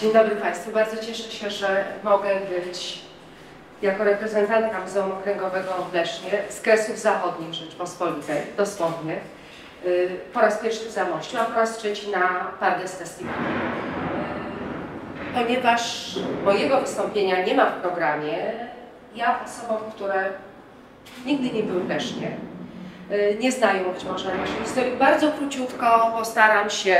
Dzień dobry Państwu. Bardzo cieszę się, że mogę być jako reprezentantka Muzeum Okręgowego w Lesznie z Kresów Zachodnich Rzeczpospolitej, dosłownie, po raz pierwszy w Zamościu, a po raz trzeci na Pardes Festival. Ponieważ mojego wystąpienia nie ma w programie, ja osobom, które nigdy nie były w Lesznie, nie znają być może naszej historii, bardzo króciutko postaram się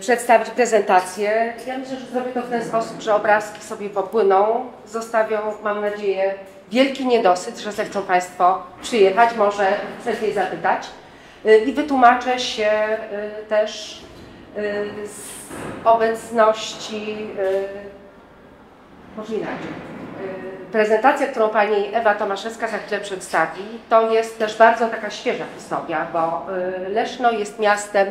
przedstawić prezentację. Ja myślę, że zrobię to w ten sposób, że obrazki sobie popłyną, zostawią, mam nadzieję, wielki niedosyt, że zechcą Państwo przyjechać, może chętnie zapytać. I wytłumaczę się też z obecności, może inaczej. Prezentacja, którą Pani Ewa Tomaszewska za chwilę przedstawi, to jest też bardzo taka świeża historia, bo Leszno jest miastem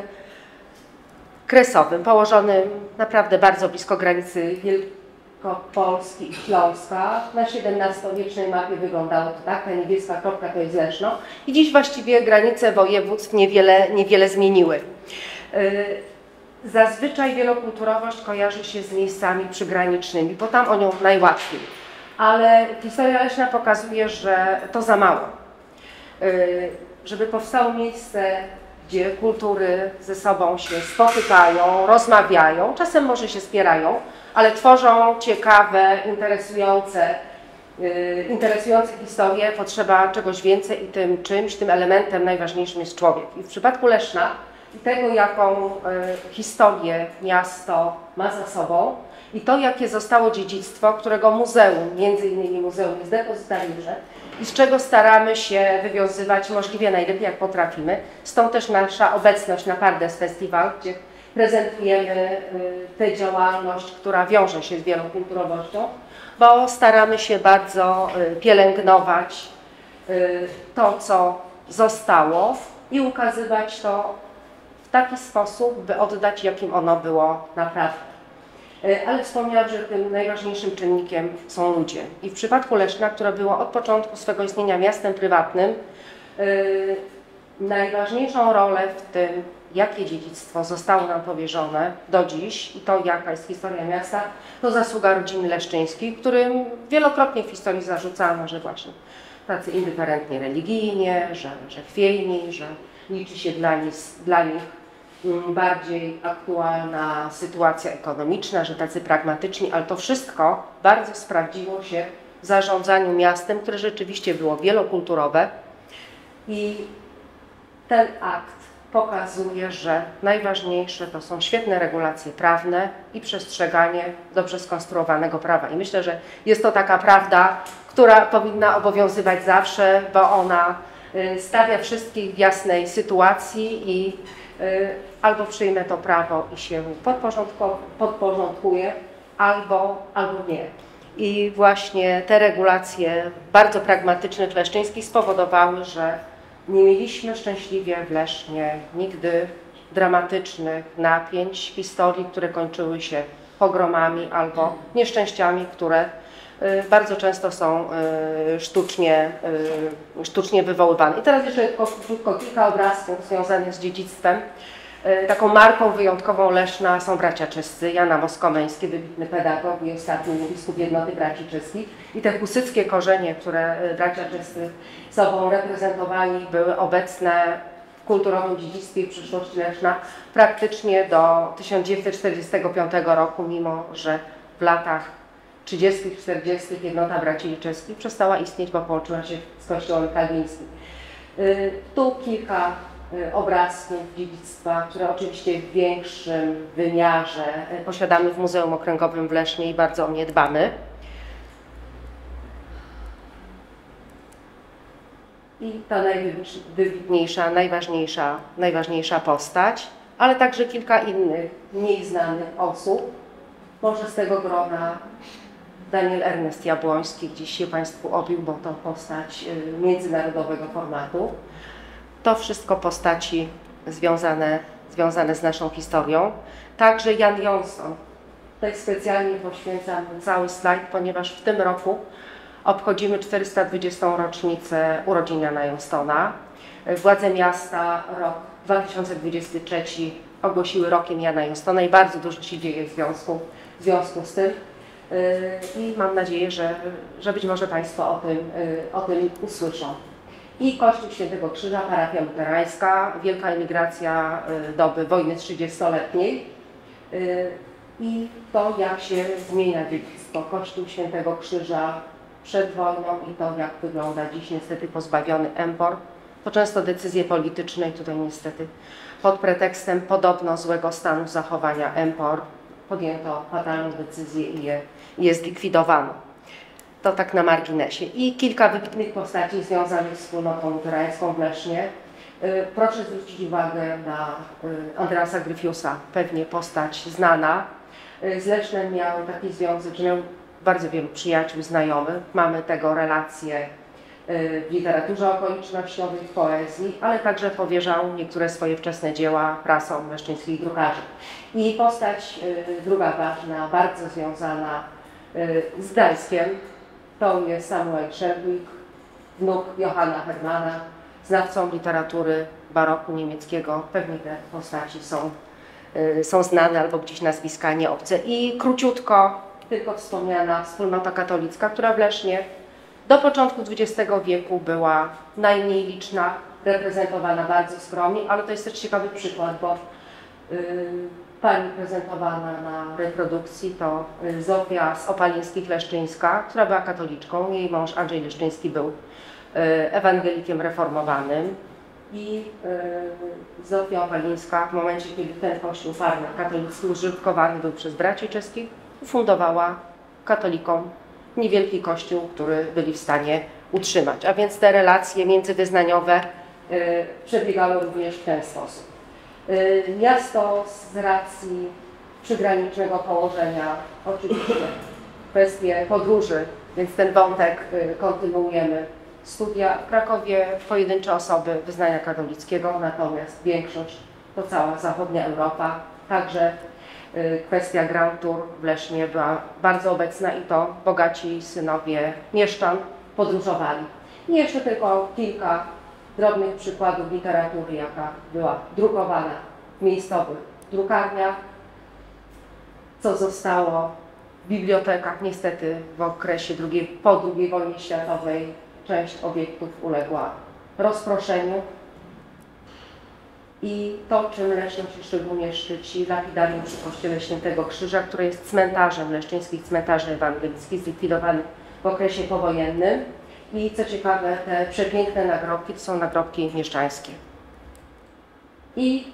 kresowym, położonym naprawdę bardzo blisko granicy Wielkopolski i Śląska. Na XVII-wiecznej mapie wyglądało to tak, ta niebieska kropka to jest Leszno. I dziś właściwie granice województw niewiele zmieniły. Zazwyczaj wielokulturowość kojarzy się z miejscami przygranicznymi, bo tam o nią najłatwiej. Ale historia Leszna pokazuje, że to za mało. Żeby powstało miejsce, gdzie kultury ze sobą się spotykają, rozmawiają, czasem może się spierają, ale tworzą ciekawe, interesujące historie, potrzeba czegoś więcej i tym czymś, tym elementem najważniejszym jest człowiek. I w przypadku Leszna i tego, jaką historię miasto ma za sobą i to, jakie zostało dziedzictwo, którego muzeum, między innymi muzeum jest depozytariusze, i z czego staramy się wywiązywać możliwie najlepiej, jak potrafimy. Stąd też nasza obecność na Pardes Festival, gdzie prezentujemy tę działalność, która wiąże się z wielokulturowością, bo staramy się bardzo pielęgnować to, co zostało i ukazywać to w taki sposób, by oddać, jakim ono było naprawdę. Ale wspomniałam, że tym najważniejszym czynnikiem są ludzie. I w przypadku Leszna, które było od początku swego istnienia miastem prywatnym, najważniejszą rolę w tym, jakie dziedzictwo zostało nam powierzone do dziś i to, jaka jest historia miasta, to zasługa rodziny leszczyńskiej, którym wielokrotnie w historii zarzucano, że właśnie tacy indyferentni religijnie, że chwiejni, że liczy się dla nich bardziej aktualna sytuacja ekonomiczna, że tacy pragmatyczni, ale to wszystko bardzo sprawdziło się w zarządzaniu miastem, które rzeczywiście było wielokulturowe i ten akt pokazuje, że najważniejsze to są świetne regulacje prawne i przestrzeganie dobrze skonstruowanego prawa. I myślę, że jest to taka prawda, która powinna obowiązywać zawsze, bo ona stawia wszystkich w jasnej sytuacji i albo przyjmę to prawo i się podporządkuję, albo nie. I właśnie te regulacje bardzo pragmatyczne w Leszczyńskich spowodowały, że nie mieliśmy szczęśliwie w Lesznie nigdy dramatycznych napięć, historii, które kończyły się pogromami albo nieszczęściami, które bardzo często są sztucznie wywoływane. I teraz jeszcze krótko kilka obrazków związanych z dziedzictwem. Taką marką wyjątkową Leszna są bracia czescy. Jan Amos Komeński, wybitny pedagog i ostatni biskup Jednoty Braci Czeskich. I te husyckie korzenie, które bracia czescy sobą reprezentowali, były obecne w kulturowym dziedzictwie i przyszłości Leszna praktycznie do 1945 roku, mimo że w latach 30., 40. Jednota Braci Czeskich przestała istnieć, bo połączyła się z Kościołem Kalwińskim. Tu kilka obrazków dziedzictwa, które oczywiście w większym wymiarze posiadamy w Muzeum Okręgowym w Lesznie i bardzo o nie dbamy. I ta najwybitniejsza, najważniejsza postać, ale także kilka innych, mniej znanych osób. Może z tego grona Daniel Ernest Jabłoński gdzieś się Państwu obił, bo to postać międzynarodowego formatu. To wszystko postaci związane z naszą historią. Także Jan Jonston. Tutaj specjalnie poświęcam cały slajd, ponieważ w tym roku obchodzimy 420. rocznicę urodzin Jana Jonstona. Władze miasta rok 2023 ogłosiły rokiem Jana Jonstona i bardzo dużo się dzieje w związku z tym. I mam nadzieję, że być może Państwo o tym usłyszą. I Kościół Świętego Krzyża, parafia luterańska, wielka emigracja doby wojny 30-letniej i to, jak się zmienia dziedzictwo Kościół Świętego Krzyża przed wojną i to, jak wygląda dziś niestety pozbawiony empor. To często decyzje polityczne i tutaj niestety pod pretekstem podobno złego stanu zachowania empor podjęto fatalną decyzję i je zlikwidowano. To tak na marginesie. I kilka wybitnych postaci związanych z wspólnotą luterańską w Lesznie. Proszę zwrócić uwagę na Andreasa Gryfiusa, pewnie postać znana. Z Lesznem miał taki związek, że miał bardzo wielu przyjaciół, znajomych. Mamy tego relacje w literaturze okolicznościowej, w poezji, ale także powierzał niektóre swoje wczesne dzieła prasom leszczyńskich drukarzy. I postać druga ważna, bardzo związana z Gdańskiem, to jest Samuel Szernik, wnuk Johanna Hermana, znawcą literatury baroku niemieckiego. Pewnie te postaci są znane albo gdzieś nazwiska nie obce. I króciutko tylko wspomniana wspólnota katolicka, która w Lesznie do początku XX wieku była najmniej liczna, reprezentowana bardzo skromnie, ale to jest też ciekawy przykład, bo pani prezentowana na reprodukcji to Zofia z Opalińskich-Leszczyńska, która była katoliczką. Jej mąż Andrzej Leszczyński był ewangelikiem reformowanym i Zofia Opalińska w momencie, kiedy ten kościół farny katolicki użytkowany był przez braci czeskich, fundowała katolikom niewielki kościół, który byli w stanie utrzymać. A więc te relacje międzywyznaniowe przebiegały również w ten sposób. Miasto z racji przygranicznego położenia, oczywiście kwestie podróży, więc ten wątek kontynuujemy. Studia w Krakowie, pojedyncze osoby wyznania katolickiego, natomiast większość to cała zachodnia Europa, także kwestia Grand Tour w Lesznie była bardzo obecna i to bogaci synowie mieszczan podróżowali. I jeszcze tylko kilka drobnych przykładów literatury, jaka była drukowana w miejscowych drukarniach, co zostało w bibliotekach. Niestety w okresie po II wojnie światowej część obiektów uległa rozproszeniu. I to, czym Leszno się szczególnie szczyci, lapidarium przy kościele Świętego Krzyża, które jest cmentarzem leszczyńskich cmentarzy ewangelickich, zlikwidowanym w okresie powojennym. I co ciekawe, te przepiękne nagrobki to są nagrobki mieszczańskie. I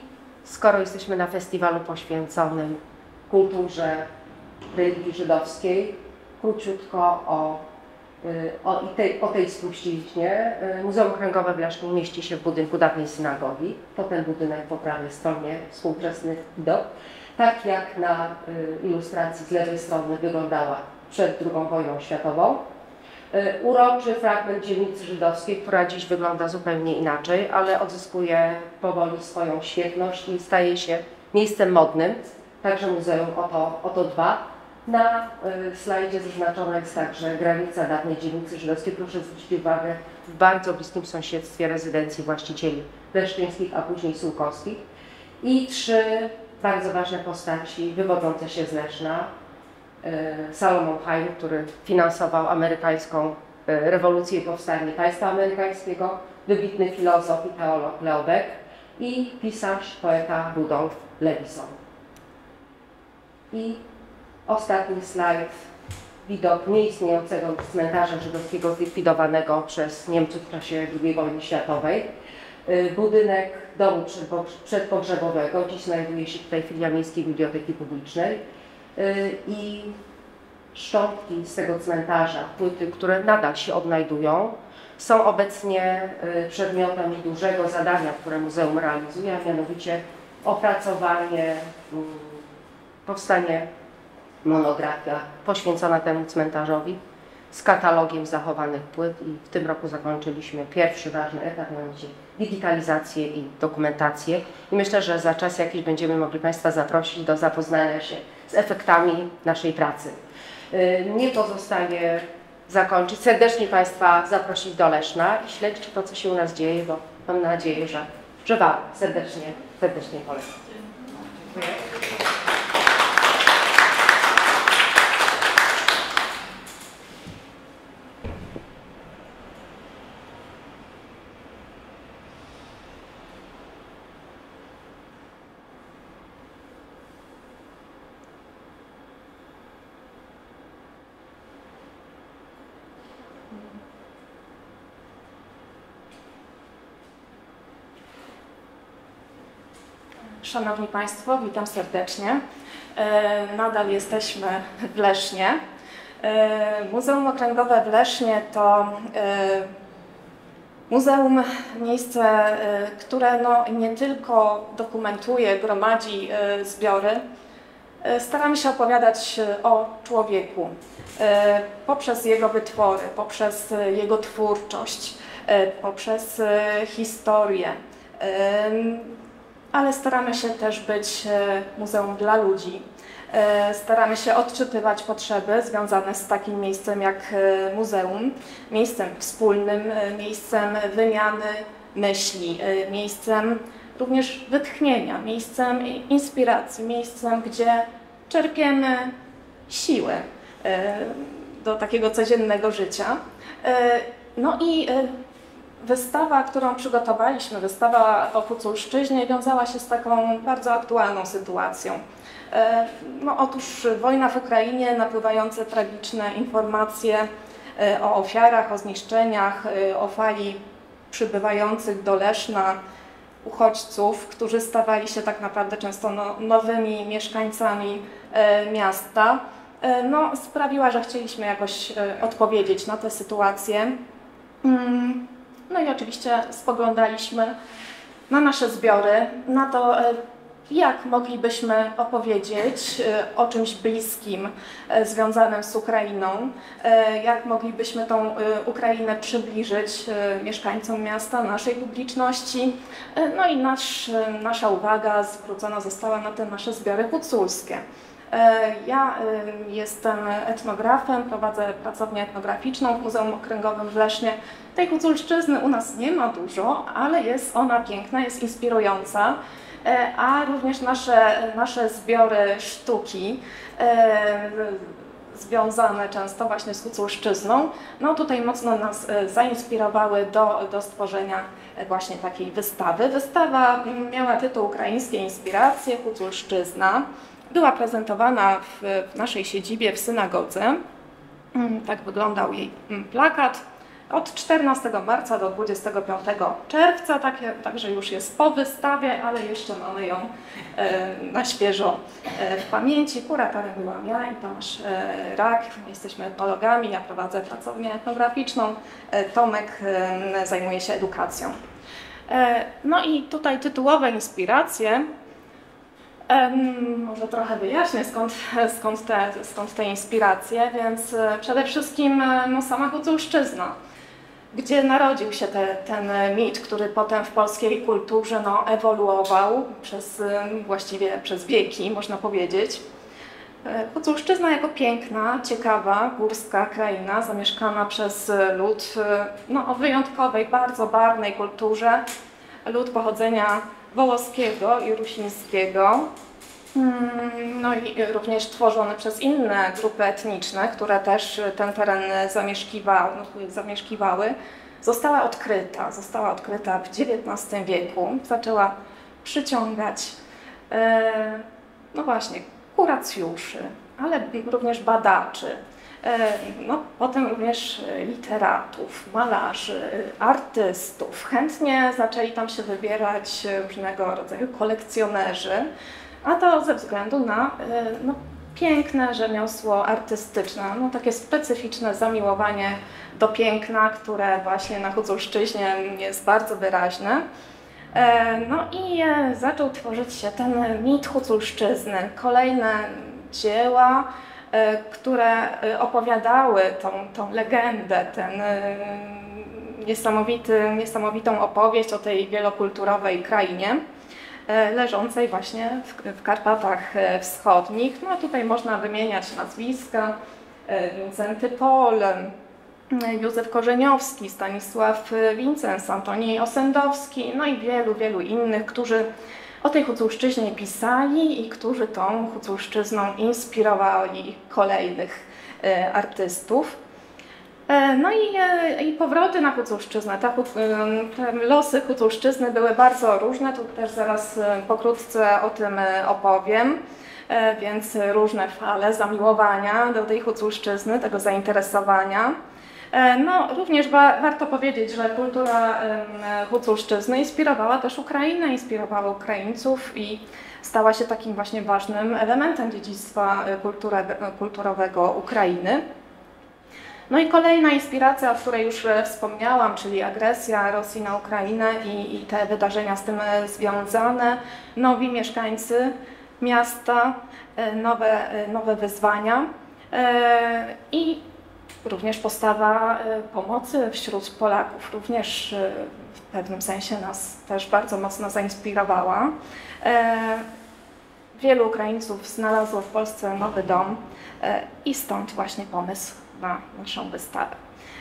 skoro jesteśmy na festiwalu poświęconym kulturze religii żydowskiej, króciutko o tej spuściźnie. Muzeum Okręgowe w Lesznie mieści się w budynku dawnej synagogi. To ten budynek po prawej stronie, współczesny widok. Tak jak na ilustracji z lewej strony wyglądała przed II wojną światową. Uroczy fragment dzielnicy żydowskiej, która dziś wygląda zupełnie inaczej, ale odzyskuje powoli swoją świetność i staje się miejscem modnym. Także muzeum oto dwa. Na slajdzie zaznaczona jest także granica dawnej dzielnicy żydowskiej. Proszę zwrócić uwagę, w bardzo bliskim sąsiedztwie rezydencji właścicieli leszczyńskich, a później sułkowskich. I trzy bardzo ważne postaci wywodzące się z Leszna. Salomon Hein, który finansował amerykańską rewolucję i powstanie państwa amerykańskiego, wybitny filozof i teolog Leo Beck i pisarz, poeta Rudolf Levysohn. I ostatni slajd, widok nieistniejącego cmentarza żydowskiego zlikwidowanego przez Niemców w czasie II wojny światowej. Budynek domu przedpogrzebowego, dziś znajduje się tutaj filia Miejskiej Biblioteki Publicznej i szczątki z tego cmentarza, płyty, które nadal się odnajdują, są obecnie przedmiotem dużego zadania, które muzeum realizuje, a mianowicie opracowanie, powstanie monografia poświęcona temu cmentarzowi z katalogiem zachowanych płyt i w tym roku zakończyliśmy pierwszy ważny etap, mianowicie digitalizację i dokumentację. I myślę, że za czas jakiś będziemy mogli Państwa zaprosić do zapoznania się z efektami naszej pracy. Mnie pozostaje zakończyć, serdecznie Państwa zaprosić do Leszna i śledźcie to, co się u nas dzieje, bo mam nadzieję, że Wam serdecznie polecam. Dziękuję. Szanowni Państwo, witam serdecznie. Nadal jesteśmy w Lesznie. Muzeum Okręgowe w Lesznie to muzeum, miejsce, które nie tylko dokumentuje, gromadzi zbiory. Staramy się opowiadać o człowieku poprzez jego wytwory, poprzez jego twórczość, poprzez historię. Ale staramy się też być muzeum dla ludzi. Staramy się odczytywać potrzeby związane z takim miejscem jak muzeum, miejscem wspólnym, miejscem wymiany myśli, miejscem również wytchnienia, miejscem inspiracji, miejscem, gdzie czerpiemy siłę do takiego codziennego życia. Wystawa, którą przygotowaliśmy, wystawa o Huculszczyźnie, wiązała się z taką bardzo aktualną sytuacją. Otóż wojna w Ukrainie, napływające tragiczne informacje o ofiarach, o zniszczeniach, o fali przybywających do Leszna uchodźców, którzy stawali się tak naprawdę często nowymi mieszkańcami miasta, sprawiła, że chcieliśmy jakoś odpowiedzieć na tę sytuację. I oczywiście spoglądaliśmy na nasze zbiory, na to, jak moglibyśmy opowiedzieć o czymś bliskim związanym z Ukrainą, jak moglibyśmy tą Ukrainę przybliżyć mieszkańcom miasta, naszej publiczności. Nasza uwaga zwrócona została na te nasze zbiory huculskie. Ja jestem etnografem, prowadzę pracownię etnograficzną w Muzeum Okręgowym w Lesznie. Tej Huculszczyzny u nas nie ma dużo, ale jest ona piękna, jest inspirująca, a również nasze zbiory sztuki związane często właśnie z Huculszczyzną, tutaj mocno nas zainspirowały do stworzenia właśnie takiej wystawy. Wystawa miała tytuł Ukraińskie inspiracje, Huculszczyzna. Była prezentowana w naszej siedzibie w synagodze, tak wyglądał jej plakat, od 14 marca do 25 czerwca, także już jest po wystawie, ale jeszcze mamy ją na świeżo w pamięci. Kuratorem byłam ja i Tomasz Rak, jesteśmy etnologami, ja prowadzę pracownię etnograficzną, Tomek zajmuje się edukacją. Tutaj tytułowe inspiracje. Może trochę wyjaśnię, skąd te inspiracje, więc przede wszystkim sama Huculszczyzna, gdzie narodził się ten mit, który potem w polskiej kulturze ewoluował właściwie przez wieki, można powiedzieć. Huculszczyzna jako piękna, ciekawa, górska kraina zamieszkana przez lud o wyjątkowej, bardzo barwnej kulturze, lud pochodzenia wołoskiego i rusińskiego, i również tworzony przez inne grupy etniczne, które też ten teren zamieszkiwały, została odkryta w XIX wieku, zaczęła przyciągać kuracjuszy, ale również badaczy, potem również literatów, malarzy, artystów. Chętnie zaczęli tam się wybierać różnego rodzaju kolekcjonerzy, a to ze względu na piękne rzemiosło artystyczne, takie specyficzne zamiłowanie do piękna, które właśnie na Huculszczyźnie jest bardzo wyraźne. Zaczął tworzyć się ten mit Huculszczyzny, kolejne dzieła, które opowiadały tą legendę, niesamowitą opowieść o tej wielokulturowej krainie leżącej właśnie w Karpatach Wschodnich. Tutaj można wymieniać nazwiska: Wincenty Pol, Józef Korzeniowski, Stanisław Wincens, Antoni Osendowski, i wielu, wielu innych, którzy o tej Huculszczyźnie pisali i którzy tą Huculszczyzną inspirowali kolejnych artystów. No i powroty na Huculszczyznę. Te losy Huculszczyzny były bardzo różne, tu też zaraz pokrótce o tym opowiem. Więc różne fale zamiłowania do tej Huculszczyzny, tego zainteresowania. No, również warto powiedzieć, że kultura Huculszczyzny inspirowała też Ukrainę, inspirowała Ukraińców i stała się takim właśnie ważnym elementem dziedzictwa kulturowego Ukrainy. No i kolejna inspiracja, o której już wspomniałam, czyli agresja Rosji na Ukrainę i te wydarzenia z tym związane, nowi mieszkańcy miasta, nowe wyzwania i również postawa pomocy wśród Polaków, również w pewnym sensie nas też bardzo mocno zainspirowała. Wielu Ukraińców znalazło w Polsce nowy dom i stąd właśnie pomysł na naszą wystawę.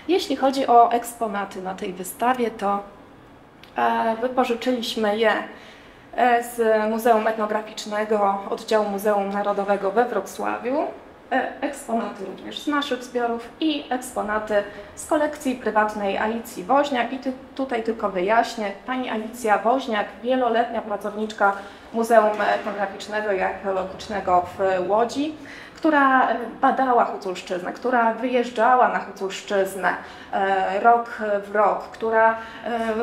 Jeśli chodzi o eksponaty na tej wystawie, to wypożyczyliśmy je z Muzeum Etnograficznego Oddziału Muzeum Narodowego we Wrocławiu, eksponaty również z naszych zbiorów i eksponaty z kolekcji prywatnej Alicji Woźniak. I tutaj tylko wyjaśnię, pani Alicja Woźniak, wieloletnia pracowniczka Muzeum Etnograficznego i Archeologicznego w Łodzi, która badała Huculszczyznę, która wyjeżdżała na Huculszczyznę rok w rok, która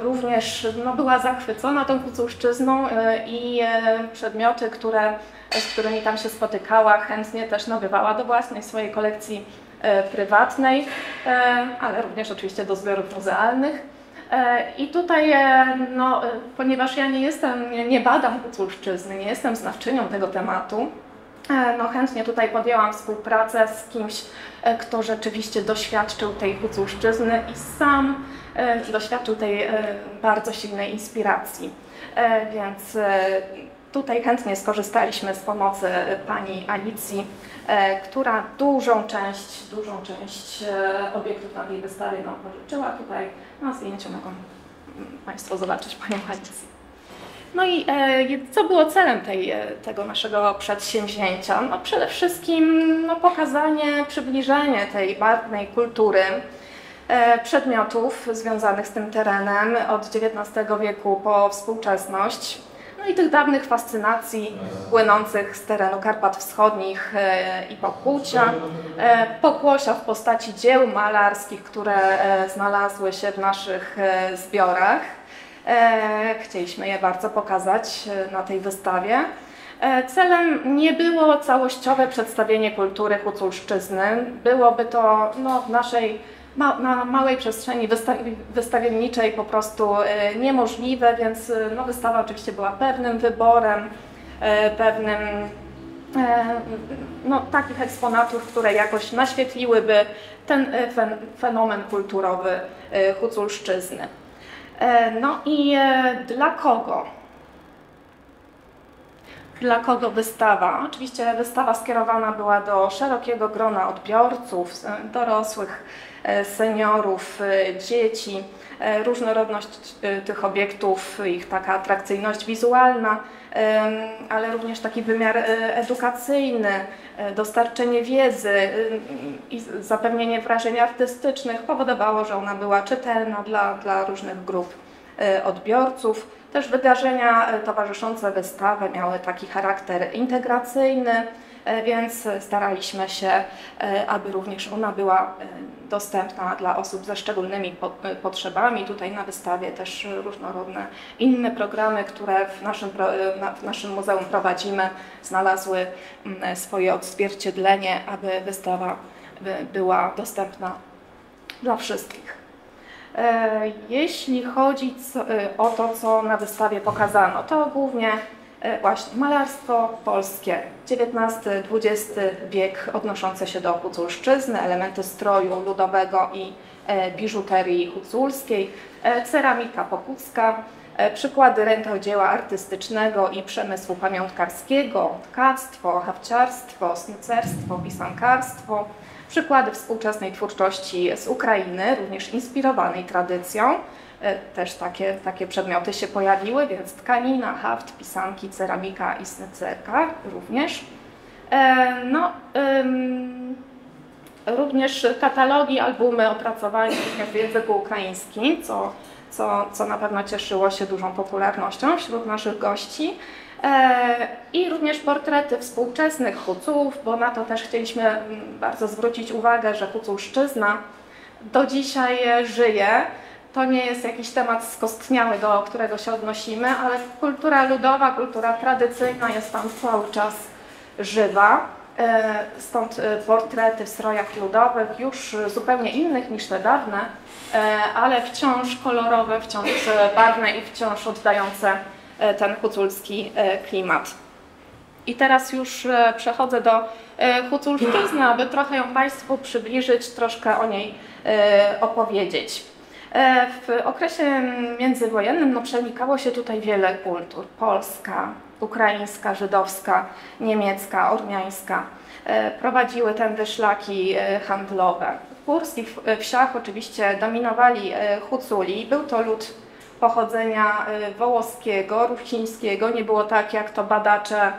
również była zachwycona tą Huculszczyzną i przedmioty, z którymi tam się spotykała, chętnie też nabywała do własnej swojej kolekcji prywatnej, ale również oczywiście do zbiorów muzealnych. I tutaj, no, ponieważ ja nie badam Huculszczyzny, nie jestem znawczynią tego tematu, no chętnie tutaj podjęłam współpracę z kimś, kto rzeczywiście doświadczył tej Huculszczyzny i sam doświadczył tej bardzo silnej inspiracji. Więc tutaj chętnie skorzystaliśmy z pomocy pani Alicji, która dużą część obiektów na tej wystawie nam pożyczyła. Tutaj na zdjęciu mogą Państwo zobaczyć panią Alicję. No i co było celem tego naszego przedsięwzięcia? No przede wszystkim pokazanie, przybliżenie tej barwnej kultury przedmiotów związanych z tym terenem od XIX wieku po współczesność. No i tych dawnych fascynacji płynących z terenu Karpat Wschodnich i Pokłosia w postaci dzieł malarskich, które znalazły się w naszych zbiorach. Chcieliśmy je bardzo pokazać na tej wystawie. Celem nie było całościowe przedstawienie kultury Huculszczyzny. Byłoby to w naszej na małej przestrzeni wystawienniczej po prostu niemożliwe, więc wystawa oczywiście była pewnym wyborem, pewnym takich eksponatów, które jakoś naświetliłyby ten fenomen kulturowy Huculszczyzny. No i dla kogo? Dla kogo wystawa? Oczywiście wystawa skierowana była do szerokiego grona odbiorców, dorosłych, seniorów, dzieci. Różnorodność tych obiektów, ich taka atrakcyjność wizualna, ale również taki wymiar edukacyjny, dostarczenie wiedzy i zapewnienie wrażeń artystycznych powodowało, że ona była czytelna dla różnych grup odbiorców. Też wydarzenia towarzyszące wystawę miały taki charakter integracyjny, więc staraliśmy się, aby również ona była dostępna dla osób ze szczególnymi potrzebami. Tutaj na wystawie też różnorodne inne programy, które w naszym muzeum prowadzimy, znalazły swoje odzwierciedlenie, aby wystawa była dostępna dla wszystkich. Jeśli chodzi o to, co na wystawie pokazano, to głównie właśnie malarstwo polskie, XIX-XX wiek odnoszące się do Huculszczyzny, elementy stroju ludowego i biżuterii huculskiej, ceramika pokucka, przykłady rękodzieła artystycznego i przemysłu pamiątkarskiego, tkactwo, hawciarstwo, snucerstwo, pisankarstwo, przykłady współczesnej twórczości z Ukrainy, również inspirowanej tradycją, też takie przedmioty się pojawiły, więc tkanina, haft, pisanki, ceramika i snecerka również. Również katalogi, albumy opracowań w języku ukraińskim, co na pewno cieszyło się dużą popularnością wśród naszych gości. I również portrety współczesnych Huculów, bo na to też chcieliśmy bardzo zwrócić uwagę, że Huculszczyzna do dzisiaj żyje. To nie jest jakiś temat skostniały, do którego się odnosimy, ale kultura ludowa, kultura tradycyjna jest tam cały czas żywa. Stąd portrety w strojach ludowych, już zupełnie innych niż te dawne, ale wciąż kolorowe, wciąż barwne i wciąż oddające ten huculski klimat. I teraz już przechodzę do Huculszczyzny, aby trochę ją Państwu przybliżyć, troszkę o niej opowiedzieć. W okresie międzywojennym przenikało się tutaj wiele kultur. Polska, ukraińska, żydowska, niemiecka, ormiańska. Prowadziły tędy szlaki handlowe. W górskich wsiach oczywiście dominowali Huculi. Był to lud pochodzenia wołoskiego, rusińskiego. Nie było tak, jak to badacze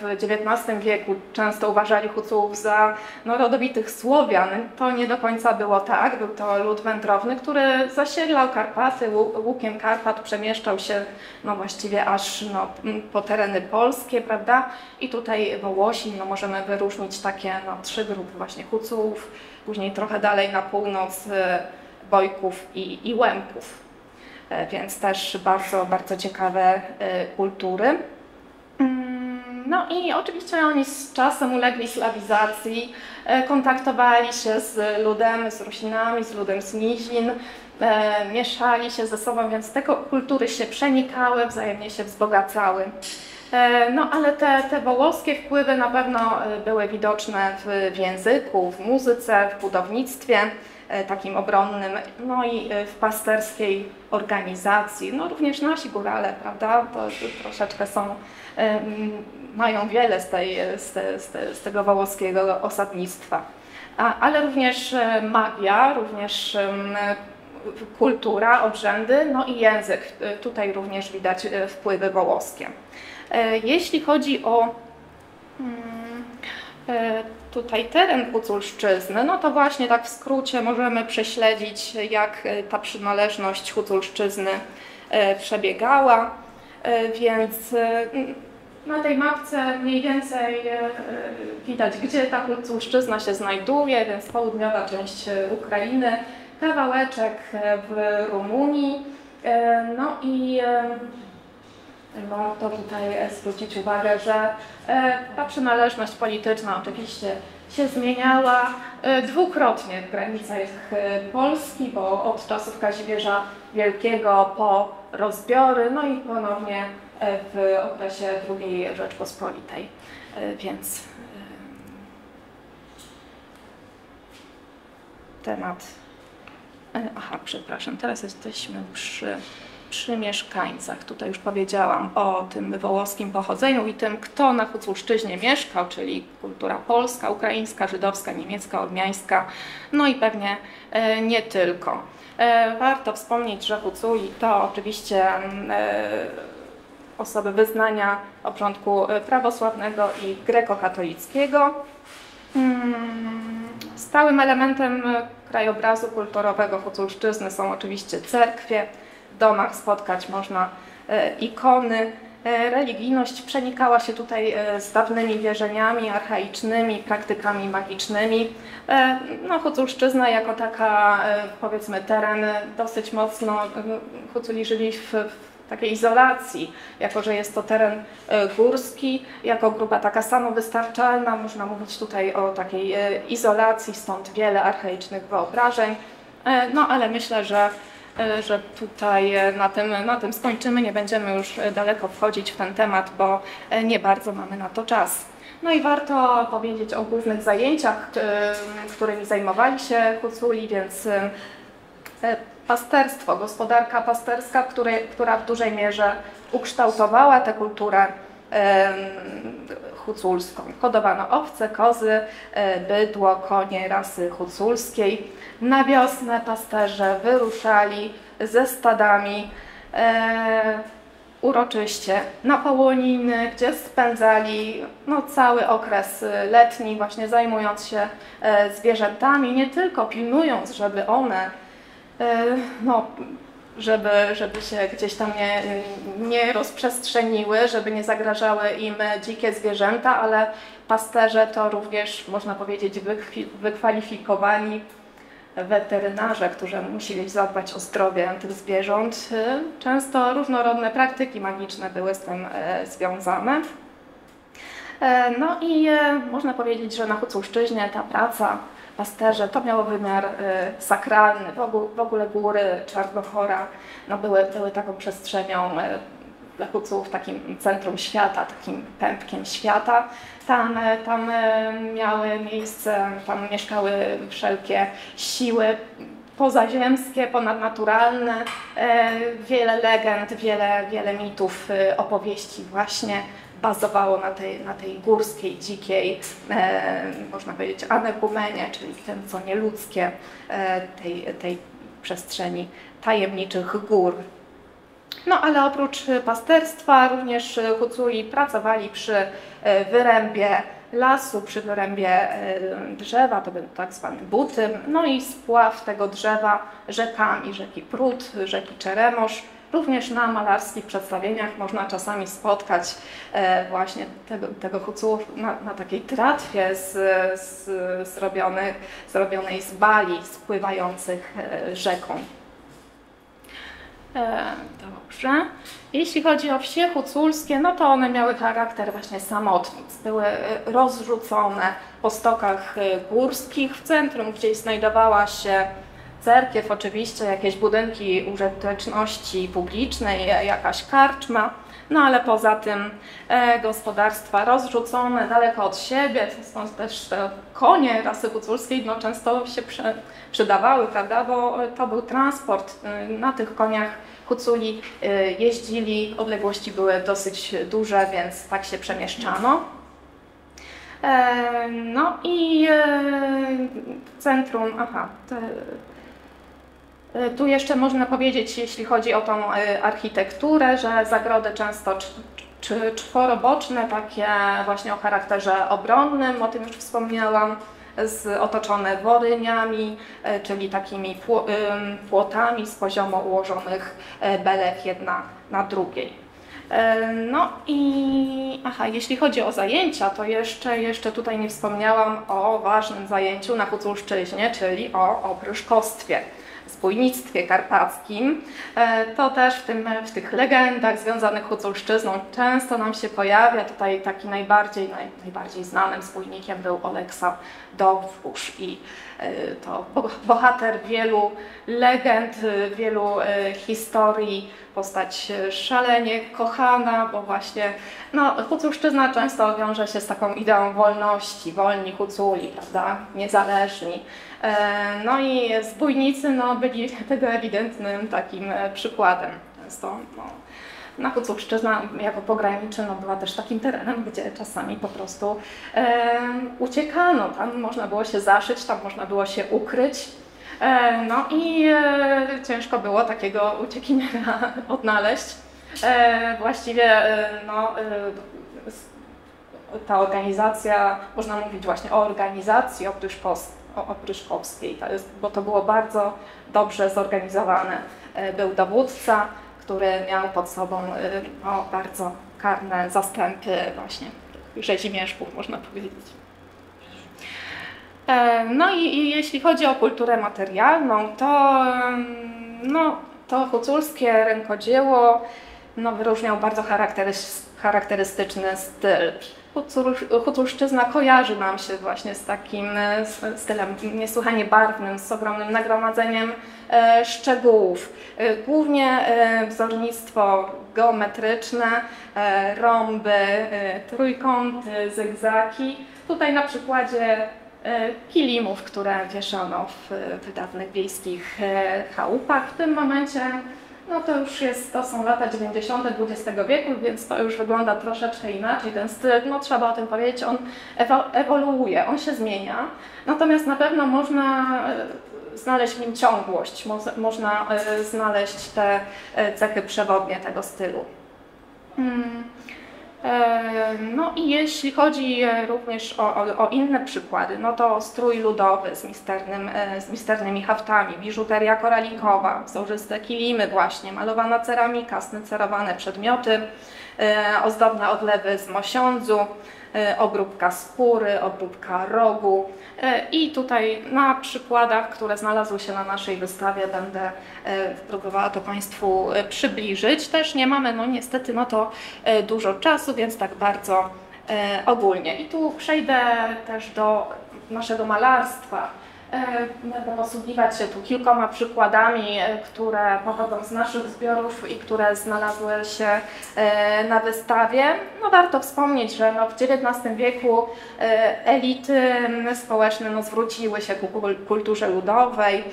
w XIX wieku często uważali Huculów za rodowitych Słowian. To nie do końca było tak. Był to lud wędrowny, który zasiedlał Karpaty, łukiem Karpat przemieszczał się właściwie aż po tereny polskie, prawda? I tutaj Wołosi, możemy wyróżnić takie trzy grupy właśnie Huculów, później trochę dalej na północ Bojków i Łemków. Więc też bardzo, bardzo ciekawe kultury. I oczywiście oni z czasem ulegli slawizacji, kontaktowali się z ludem, z Rusinami, z ludem z nizin, mieszali się ze sobą, więc te kultury się przenikały, wzajemnie się wzbogacały. Ale te wołoskie wpływy na pewno były widoczne w języku, w muzyce, w budownictwie takim obronnym, i w pasterskiej organizacji. Również nasi górale, prawda, to troszeczkę są, mają wiele z tego wołoskiego osadnictwa. Ale również magia, również kultura, obrzędy, i język. Tutaj również widać wpływy wołoskie. Jeśli chodzi o tutaj teren Huculszczyzny, to właśnie tak w skrócie możemy prześledzić, jak ta przynależność Huculszczyzny przebiegała, więc na tej mapce mniej więcej widać, gdzie ta Huculszczyzna się znajduje, więc południowa część Ukrainy, kawałeczek w Rumunii, warto tutaj zwrócić uwagę, że ta przynależność polityczna oczywiście się zmieniała dwukrotnie w granicach Polski, bo od czasów Kazimierza Wielkiego po rozbiory, i ponownie w okresie II Rzeczpospolitej. Więc temat... przepraszam, teraz jesteśmy przy mieszkańcach. Tutaj już powiedziałam o tym wołoskim pochodzeniu i tym, kto na Huculszczyźnie mieszkał, czyli kultura polska, ukraińska, żydowska, niemiecka, ormiańska, i pewnie nie tylko. Warto wspomnieć, że Huculi to oczywiście osoby wyznania obrządku prawosławnego i grekokatolickiego. Stałym elementem krajobrazu kulturowego Huculszczyzny są oczywiście cerkwie. W domach spotkać można ikony. Religijność przenikała się tutaj z dawnymi wierzeniami archaicznymi, praktykami magicznymi. Huculszczyzna jako taka, powiedzmy, teren dosyć mocno, Huculi żyli w takiej izolacji, jako że jest to teren górski, jako grupa taka samowystarczalna, można mówić tutaj o takiej izolacji, stąd wiele archaicznych wyobrażeń, ale myślę, że tutaj na tym skończymy, nie będziemy już daleko wchodzić w ten temat, bo nie bardzo mamy na to czas. I warto powiedzieć o głównych zajęciach, którymi zajmowali się Huculi, więc pasterstwo, gospodarka pasterska, która w dużej mierze ukształtowała tę kulturę huculską. Hodowano owce, kozy, bydło, konie rasy huculskiej. Na wiosnę pasterze wyruszali ze stadami uroczyście na Połoniny, gdzie spędzali cały okres letni, właśnie zajmując się zwierzętami, nie tylko pilnując, żeby one żeby się gdzieś tam nie rozprzestrzeniły, żeby nie zagrażały im dzikie zwierzęta, ale pasterze to również, można powiedzieć, wykwalifikowani weterynarze, którzy musieli zadbać o zdrowie tych zwierząt. Często różnorodne praktyki magiczne były z tym związane. No i można powiedzieć, że na Huculszczyźnie ta praca pasterze to miało wymiar sakralny. W ogóle góry Czarnochora były taką przestrzenią dla Huculów, takim centrum świata, takim pępkiem świata. Tam miały miejsce, tam mieszkały wszelkie siły pozaziemskie, ponadnaturalne, wiele legend, wiele mitów, opowieści właśnie bazowało na tej górskiej, dzikiej, można powiedzieć, anegumenie, czyli tym, co nieludzkie, tej przestrzeni tajemniczych gór. No ale oprócz pasterstwa również Huculi pracowali przy wyrębie lasu, przy wyrębie drzewa, to był tak zwany butym, no i spław tego drzewa rzekami, rzeki Prut, rzeki Czeremosz. Również na malarskich przedstawieniach można czasami spotkać właśnie tego Huculów na takiej tratwie zrobionej z bali spływających rzeką. Dobrze. Jeśli chodzi o wsie huculskie, no to one miały charakter właśnie samotnic. Były rozrzucone po stokach górskich, w centrum, gdzie znajdowała się cerkiew, oczywiście jakieś budynki użyteczności publicznej, jakaś karczma, no ale poza tym gospodarstwa rozrzucone daleko od siebie, stąd też te konie rasy huculskiej często się przydawały, prawda, bo to był transport. Na tych koniach Huculi jeździli, odległości były dosyć duże, więc tak się przemieszczano. No i centrum, tu jeszcze można powiedzieć, jeśli chodzi o tą architekturę, że zagrody często czworoboczne, takie właśnie o charakterze obronnym, o tym już wspomniałam, otoczone woryniami, czyli takimi płotami z poziomo ułożonych belek jedna na drugiej. No i jeśli chodzi o zajęcia, to jeszcze tutaj nie wspomniałam o ważnym zajęciu na Huculszczyźnie, czyli o opryszkostwie, zbójnictwie karpackim. To też w tych legendach związanych z Huculszczyzną często nam się pojawia. Tutaj taki najbardziej znanym zbójnikiem był Oleksa Dowbrusz i to bohater wielu legend, wielu historii, postać szalenie kochana, bo właśnie Huculszczyzna często wiąże się z taką ideą wolności, wolni Huculi, prawda, niezależni. No i zbójnicy byli tego ewidentnym takim przykładem. Często Huculszczyzna jako pogranicze była też takim terenem, gdzie czasami po prostu uciekano. Tam można było się zaszyć, tam można było się ukryć. No i ciężko było takiego uciekiniera odnaleźć. Właściwie ta organizacja, można mówić właśnie o organizacji opryszkowskiej, bo to było bardzo dobrze zorganizowane. Był dowódca, który miał pod sobą bardzo karne zastępy właśnie rzezimieszków, można powiedzieć. No i jeśli chodzi o kulturę materialną, to huculskie rękodzieło wyróżniał bardzo charakterystyczny styl. Huculszczyzna kojarzy nam się właśnie z takim stylem niesłychanie barwnym, z ogromnym nagromadzeniem szczegółów. Głównie wzornictwo geometryczne, rąby, trójkąty, zygzaki. Tutaj na przykładzie kilimów, które wieszano w dawnych wiejskich chałupach. W tym momencie No to już jest, to są lata 90. XX wieku, więc to już wygląda troszeczkę inaczej. Ten styl, no trzeba o tym powiedzieć, on ewoluuje, on się zmienia. Natomiast na pewno można znaleźć w nim ciągłość, można znaleźć te cechy przewodnie tego stylu. No i jeśli chodzi również o inne przykłady, no to strój ludowy z misternymi haftami, biżuteria koralinkowa, wzorzyste kilimy właśnie, malowana ceramika, snecerowane przedmioty, ozdobne odlewy z mosiądzu, obróbka skóry, obróbka rogu. I tutaj na przykładach, które znalazły się na naszej wystawie, będę próbowała to Państwu przybliżyć. Też nie mamy, no niestety, no to dużo czasu, więc tak bardzo ogólnie. I tu przejdę też do naszego malarstwa. Będę posługiwać się tu kilkoma przykładami, które pochodzą z naszych zbiorów i które znalazły się na wystawie. No, warto wspomnieć, że no, w XIX wieku elity społeczne no, zwróciły się ku kulturze ludowej,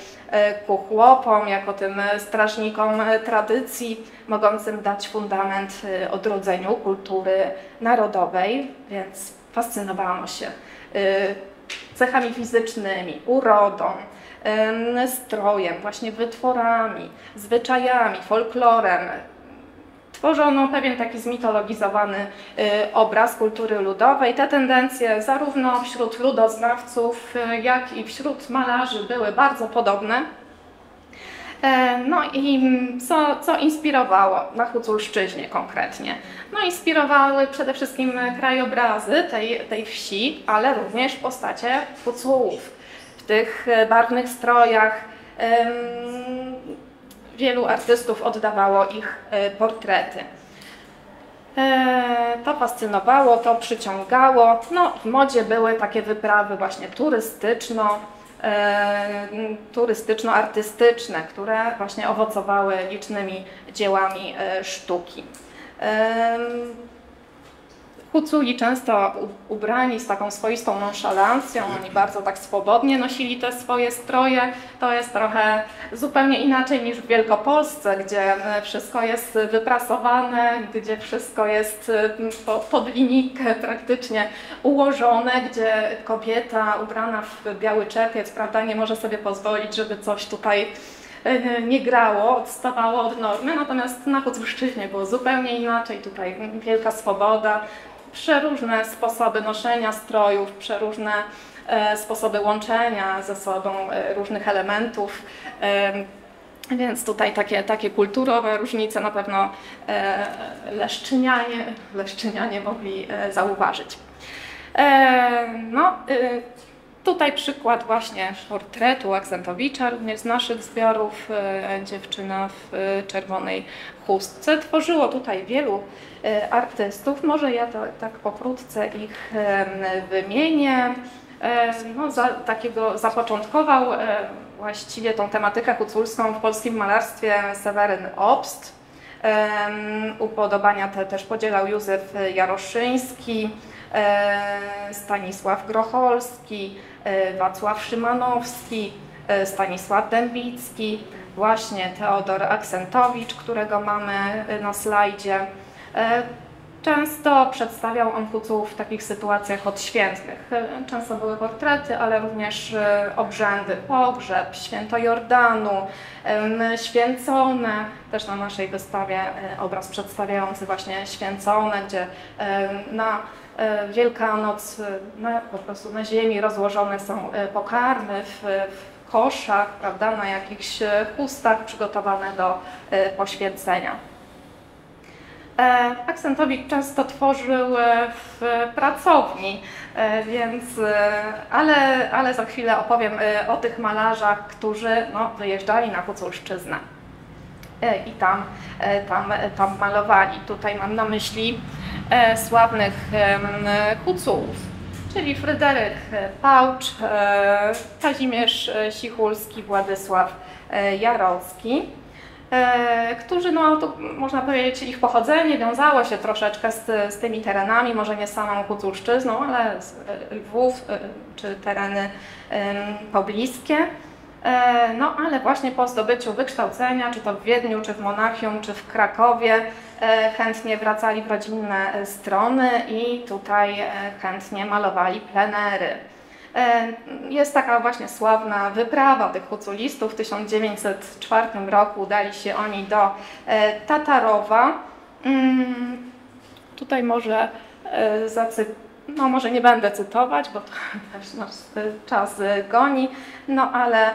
ku chłopom, jako tym strażnikom tradycji, mogącym dać fundament odrodzeniu kultury narodowej, więc fascynowano się cechami fizycznymi, urodą, strojem, właśnie wytworami, zwyczajami, folklorem. Tworzono pewien taki zmitologizowany obraz kultury ludowej. Te tendencje zarówno wśród ludoznawców, jak i wśród malarzy były bardzo podobne. No i co inspirowało na Huculszczyźnie konkretnie? No inspirowały przede wszystkim krajobrazy tej wsi, ale również postacie Huculów. W tych barwnych strojach wielu artystów oddawało ich portrety. To fascynowało, to przyciągało. No, w modzie były takie wyprawy właśnie turystyczno-artystyczne, które właśnie owocowały licznymi dziełami sztuki. Huculi często ubrani z taką swoistą nonszalancją, oni bardzo tak swobodnie nosili te swoje stroje. To jest trochę zupełnie inaczej niż w Wielkopolsce, gdzie wszystko jest wyprasowane, gdzie wszystko jest pod linijkę praktycznie ułożone, gdzie kobieta ubrana w biały czepiec, prawda, nie może sobie pozwolić, żeby coś tutaj nie grało, odstawało od normy. Natomiast na Huculszczyźnie było zupełnie inaczej, tutaj wielka swoboda. Przeróżne sposoby noszenia strojów, przeróżne sposoby łączenia ze sobą różnych elementów, więc tutaj takie kulturowe różnice na pewno leszczynianie mogli zauważyć. Tutaj przykład właśnie portretu Aksentowicza, również z naszych zbiorów, dziewczyna w czerwonej chustce. Tworzyło tutaj wielu artystów, może ja tak pokrótce ich wymienię. No, zapoczątkował właściwie tą tematykę huculską w polskim malarstwie Seweryn Obst. Upodobania te też podzielał Józef Jaroszyński, Stanisław Grocholski, Wacław Szymanowski, Stanisław Dębicki, właśnie Teodor Aksentowicz, którego mamy na slajdzie. Często przedstawiał on Huculów w takich sytuacjach odświętnych. Często były portrety, ale również obrzędy, pogrzeb, święto Jordanu, święcone. Też na naszej wystawie obraz przedstawiający właśnie święcone, gdzie na Wielkanoc po prostu na ziemi rozłożone są pokarmy w koszach, prawda, na jakichś chustach przygotowane do poświęcenia. Aksentowicz często tworzył w pracowni, więc, ale za chwilę opowiem o tych malarzach, którzy no, wyjeżdżali na Huculszczyznę i tam malowali. Tutaj mam na myśli sławnych Huculów, czyli Fryderyk Pałcz, Kazimierz Sichulski, Władysław Jarowski, którzy, no to można powiedzieć, ich pochodzenie wiązało się troszeczkę z tymi terenami, może nie samą Huculszczyzną, ale z Lwów czy tereny pobliskie. No ale właśnie po zdobyciu wykształcenia, czy to w Wiedniu, czy w Monachium, czy w Krakowie, chętnie wracali w rodzinne strony i tutaj chętnie malowali plenery. Jest taka właśnie sławna wyprawa tych huculistów. W 1904 roku udali się oni do Tatarowa. Tutaj może no może nie będę cytować, bo to też nasz czas goni, no ale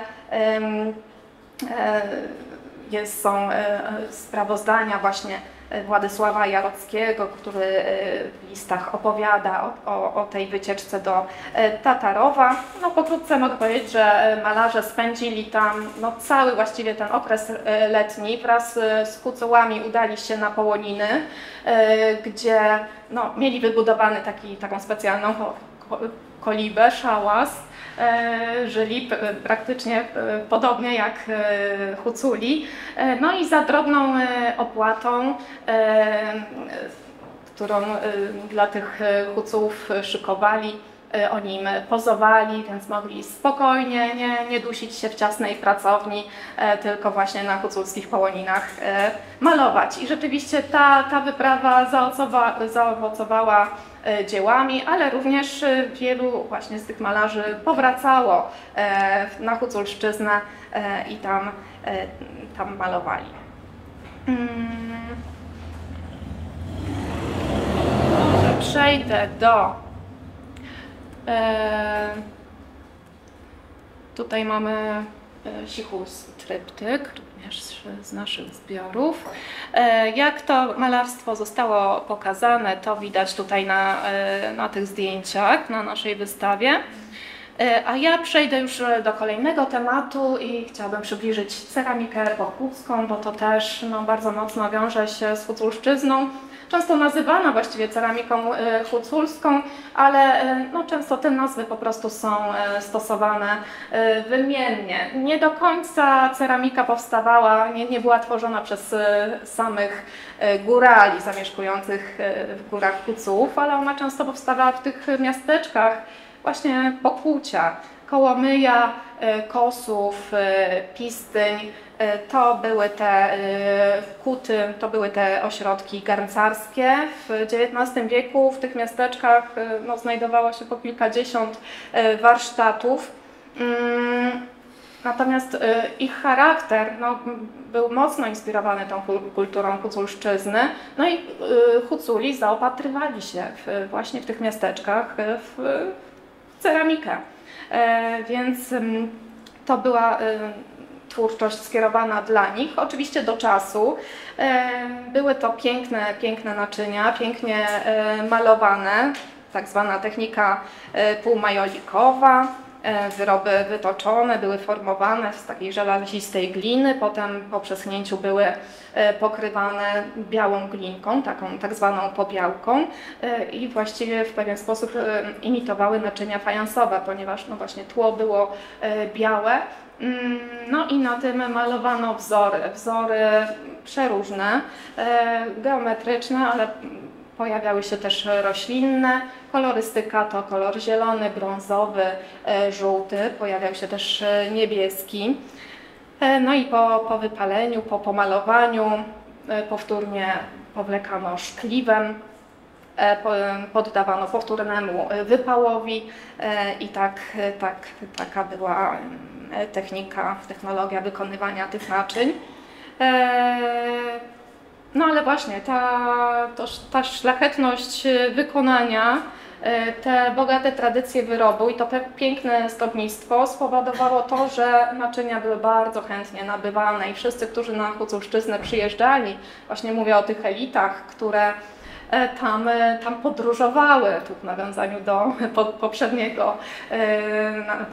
są sprawozdania właśnie Władysława Jarowskiego, który w listach opowiada o tej wycieczce do Tatarowa. No pokrótce mogę powiedzieć, że malarze spędzili tam no, cały właściwie ten okres letni. Wraz z huculami udali się na Połoniny, gdzie no, mieli wybudowany taką specjalną kolibę, szałas. Żyli praktycznie podobnie jak huculi, no i za drobną opłatą, którą dla tych huculów szykowali, oni pozowali, więc mogli spokojnie, nie dusić się w ciasnej pracowni, tylko właśnie na huculskich Połoninach malować. I rzeczywiście ta wyprawa zaowocowała dziełami, ale również wielu właśnie z tych malarzy powracało na Huculszczyznę i tam malowali. Przejdę do... Tutaj mamy Sichus tryptyk, również z naszych zbiorów. Jak to malarstwo zostało pokazane, to widać tutaj na tych zdjęciach, na naszej wystawie. A ja przejdę już do kolejnego tematu i chciałabym przybliżyć ceramikę pochódzką, bo to też no, bardzo mocno wiąże się z Huculszczyzną. Często nazywana właściwie ceramiką huculską, ale no, często te nazwy po prostu są stosowane wymiennie. Nie do końca ceramika powstawała, nie była tworzona przez samych górali zamieszkujących w górach Huculów, ale ona często powstawała w tych miasteczkach właśnie Pokłucia, Kołomyja, Kosów, Pistyń. To były te kuty, to były te ośrodki garncarskie. W XIX wieku w tych miasteczkach no, znajdowało się po kilkadziesiąt warsztatów. Natomiast ich charakter no, był mocno inspirowany tą kulturą huculszczyzny. No i huculi zaopatrywali się właśnie w tych miasteczkach w ceramikę. Więc to była twórczość skierowana dla nich, oczywiście do czasu. Były to piękne naczynia, pięknie malowane, tak zwana technika półmajolikowa. Wyroby wytoczone były formowane z takiej żelazistej gliny, potem po przeschnięciu były pokrywane białą glinką, taką tak zwaną pobiałką i właściwie w pewien sposób imitowały naczynia fajansowe, ponieważ no właśnie tło było białe. No i na tym malowano wzory przeróżne, geometryczne, ale pojawiały się też roślinne. Kolorystyka to kolor zielony, brązowy, żółty, pojawiał się też niebieski. No i po wypaleniu, po pomalowaniu powtórnie powlekano szkliwem, poddawano powtórnemu wypałowi i taka była technika, technologia wykonywania tych naczyń. No ale właśnie ta szlachetność wykonania, te bogate tradycje wyrobu i to piękne stopnictwo spowodowało to, że naczynia były bardzo chętnie nabywane i wszyscy, którzy na Huculszczyznę przyjeżdżali, właśnie mówię o tych elitach, które tam podróżowały, tu w nawiązaniu do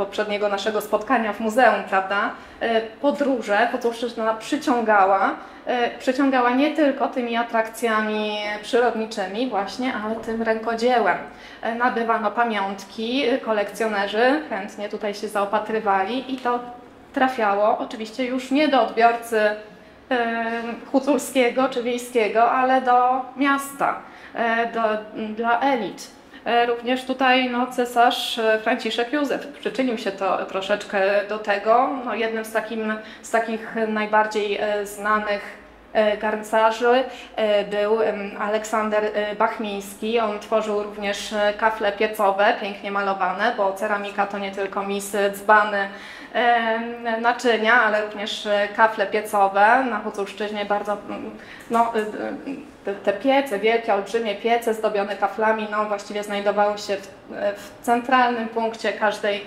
poprzedniego naszego spotkania w muzeum, prawda? Podróże Huculszczyzna przyciągała nie tylko tymi atrakcjami przyrodniczymi właśnie, ale tym rękodziełem. Nabywano pamiątki, kolekcjonerzy chętnie tutaj się zaopatrywali i to trafiało oczywiście już nie do odbiorcy huculskiego czy wiejskiego, ale do miasta, dla elit. Również tutaj cesarz Franciszek Józef przyczynił się to troszeczkę do tego. Jednym z takich najbardziej znanych garncarzy był Aleksander Bachmiński. On tworzył również kafle piecowe, pięknie malowane, bo ceramika to nie tylko misy, dzbany, naczynia, ale również kafle piecowe. Na Huculszczyźnie bardzo te piece, wielkie, olbrzymie piece zdobione kaflami, właściwie znajdowały się w centralnym punkcie każdej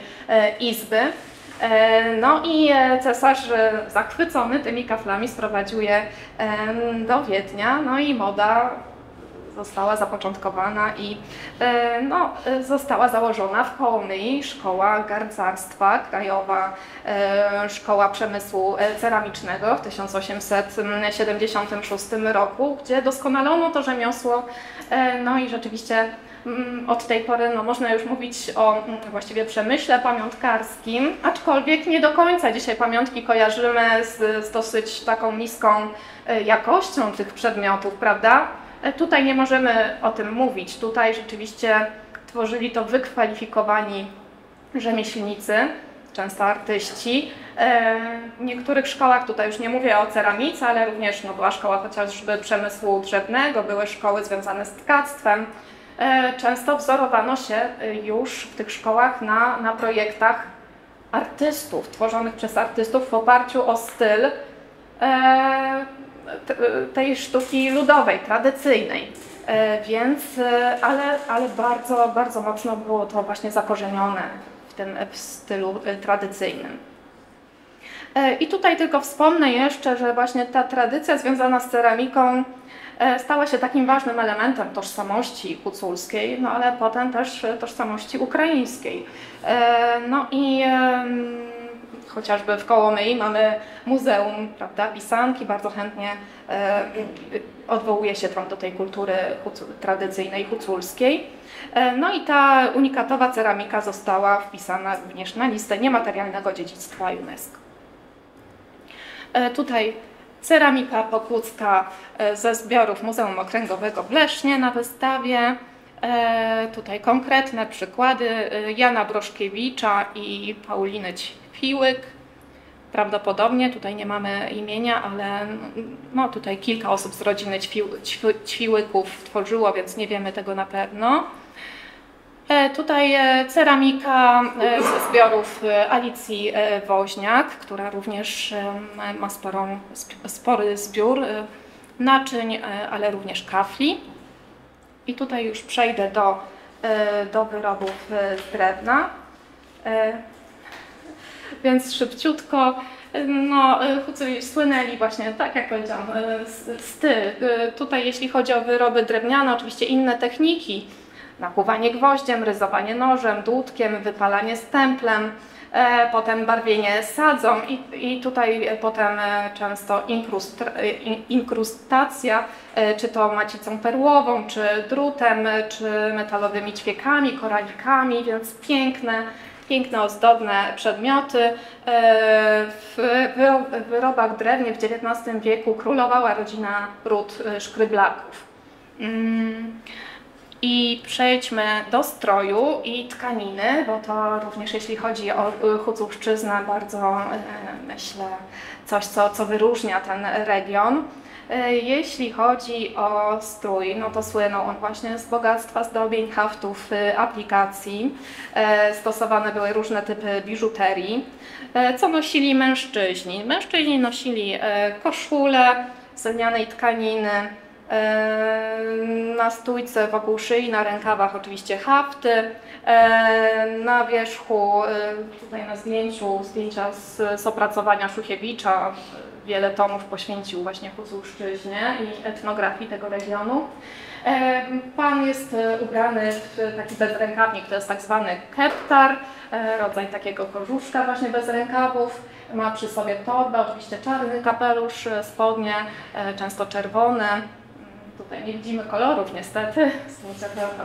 izby. I cesarz zachwycony tymi kaflami sprowadził je do Wiednia, i moda została zapoczątkowana i została założona w Kołomyi Szkoła Garncarstwa Krajowa, Szkoła Przemysłu Ceramicznego w 1876 roku, gdzie doskonalono to rzemiosło, i rzeczywiście od tej pory można już mówić o właściwie przemyśle pamiątkarskim, aczkolwiek nie do końca dzisiaj pamiątki kojarzymy z dosyć taką niską jakością tych przedmiotów, prawda? Tutaj nie możemy o tym mówić. Tutaj rzeczywiście tworzyli to wykwalifikowani rzemieślnicy, często artyści. W niektórych szkołach, tutaj już nie mówię o ceramice, ale również była szkoła chociażby przemysłu drzewnego, były szkoły związane z tkactwem. Często wzorowano się już w tych szkołach na projektach artystów, tworzonych przez artystów w oparciu o styl tej sztuki ludowej, tradycyjnej. Więc, ale bardzo, bardzo mocno było to właśnie zakorzenione w stylu tradycyjnym. I tutaj tylko wspomnę jeszcze, że właśnie ta tradycja związana z ceramiką stała się takim ważnym elementem tożsamości huculskiej, ale potem też tożsamości ukraińskiej. Chociażby w Kołomyi mamy muzeum, prawda, pisanki, bardzo chętnie odwołuje się do tej kultury tradycyjnej huculskiej. I ta unikatowa ceramika została wpisana również na listę niematerialnego dziedzictwa UNESCO. Tutaj ceramika pokłodzka ze zbiorów Muzeum Okręgowego w Lesznie na wystawie. Tutaj konkretne przykłady Jana Broszkiewicza i Pauliny Ćwiłyk. Prawdopodobnie tutaj nie mamy imienia, ale tutaj kilka osób z rodziny Ćwiłyków tworzyło, więc nie wiemy tego na pewno. Tutaj ceramika ze zbiorów Alicji Woźniak, która również ma spory zbiór naczyń, ale również kafli. I tutaj już przejdę do wyrobów z drewna. Więc szybciutko. Huculej słynęli właśnie, tak jak powiedziałam, styl. Tutaj jeśli chodzi o wyroby drewniane, oczywiście inne techniki. Nakłuwanie gwoździem, rysowanie nożem, dłutkiem, wypalanie stemplem, potem barwienie sadzą i tutaj potem często inkrustacja, czy to macicą perłową, czy drutem, czy metalowymi ćwiekami, koralikami, więc piękne, ozdobne przedmioty. W wyrobach drewnie w XIX wieku królowała rodzina Rud Szkryblaków. I przejdźmy do stroju i tkaniny, bo to również jeśli chodzi o Huculszczyznę, bardzo myślę coś, co wyróżnia ten region. Jeśli chodzi o strój, to słynął on właśnie z bogactwa zdobień, haftów, aplikacji. Stosowane były różne typy biżuterii. Co nosili mężczyźni? Mężczyźni nosili koszule z lnianej tkaniny, na stójce wokół szyi, na rękawach oczywiście hafty, na wierzchu, tutaj na zdjęcia z opracowania Szukiewicza, wiele tomów poświęcił właśnie Huculszczyźnie i etnografii tego regionu. Pan jest ubrany w taki bezrękawnik, to jest tak zwany keptar, rodzaj takiego kożuszka właśnie bez rękawów. Ma przy sobie torbę, oczywiście czarny kapelusz, spodnie, często czerwone. Tutaj nie widzimy kolorów niestety, są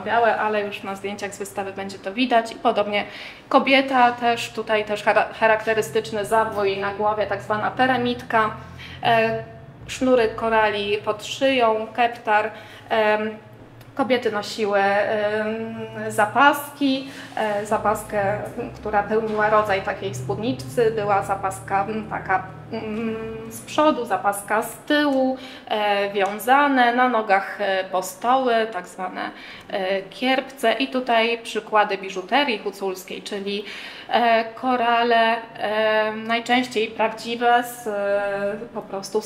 białe, ale już na zdjęciach z wystawy będzie to widać. I podobnie kobieta też, tutaj też charakterystyczny zawój na głowie, tak zwana peremitka, sznury korali pod szyją, keptar, Kobiety nosiły zapaski, zapaskę, która pełniła rodzaj takiej spódniczcy, była zapaska taka z przodu, zapaska z tyłu, wiązane, na nogach postoły, tak zwane kierpce i tutaj przykłady biżuterii huculskiej, czyli korale, najczęściej prawdziwe, po prostu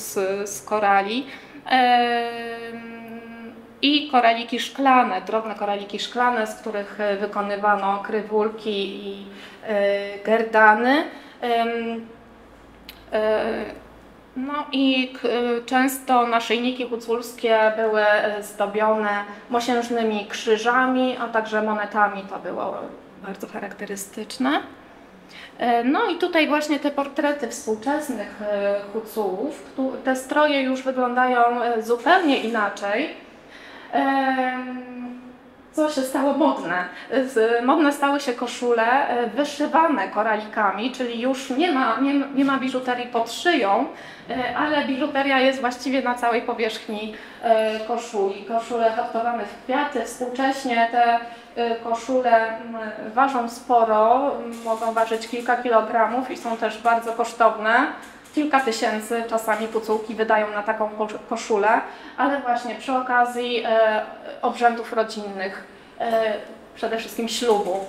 z korali. I koraliki szklane, drobne koraliki szklane, z których wykonywano krywulki i gerdany. No i często naszyjniki huculskie były zdobione mosiężnymi krzyżami, a także monetami, to było bardzo charakterystyczne. No i tutaj właśnie te portrety współczesnych huculów, te stroje już wyglądają zupełnie inaczej. Co się stało modne? Modne stały się koszule wyszywane koralikami, czyli już nie ma biżuterii pod szyją, ale biżuteria jest właściwie na całej powierzchni koszuli. Koszule haftowane w kwiaty. Współcześnie te koszule ważą sporo, mogą ważyć kilka kilogramów i są też bardzo kosztowne. Kilka tysięcy czasami huculki wydają na taką koszulę, ale właśnie przy okazji obrzędów rodzinnych, przede wszystkim ślubu,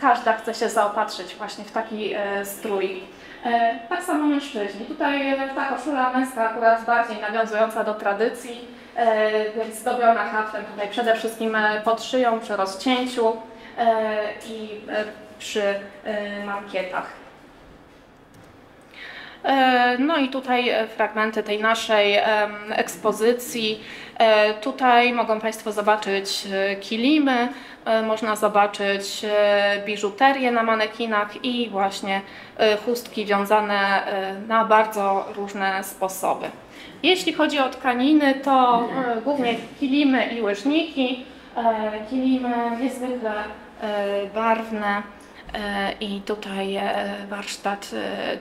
każda chce się zaopatrzyć właśnie w taki strój. Tak samo mężczyźni. Tutaj ta koszula męska akurat bardziej nawiązująca do tradycji, więc zdobiona haftem tutaj przede wszystkim pod szyją, przy rozcięciu i przy mankietach. No i tutaj fragmenty tej naszej ekspozycji. Tutaj mogą Państwo zobaczyć kilimy, można zobaczyć biżuterię na manekinach i właśnie chustki wiązane na bardzo różne sposoby. Jeśli chodzi o tkaniny, to głównie kilimy i łyżniki. Kilimy niezwykle barwne. I tutaj warsztat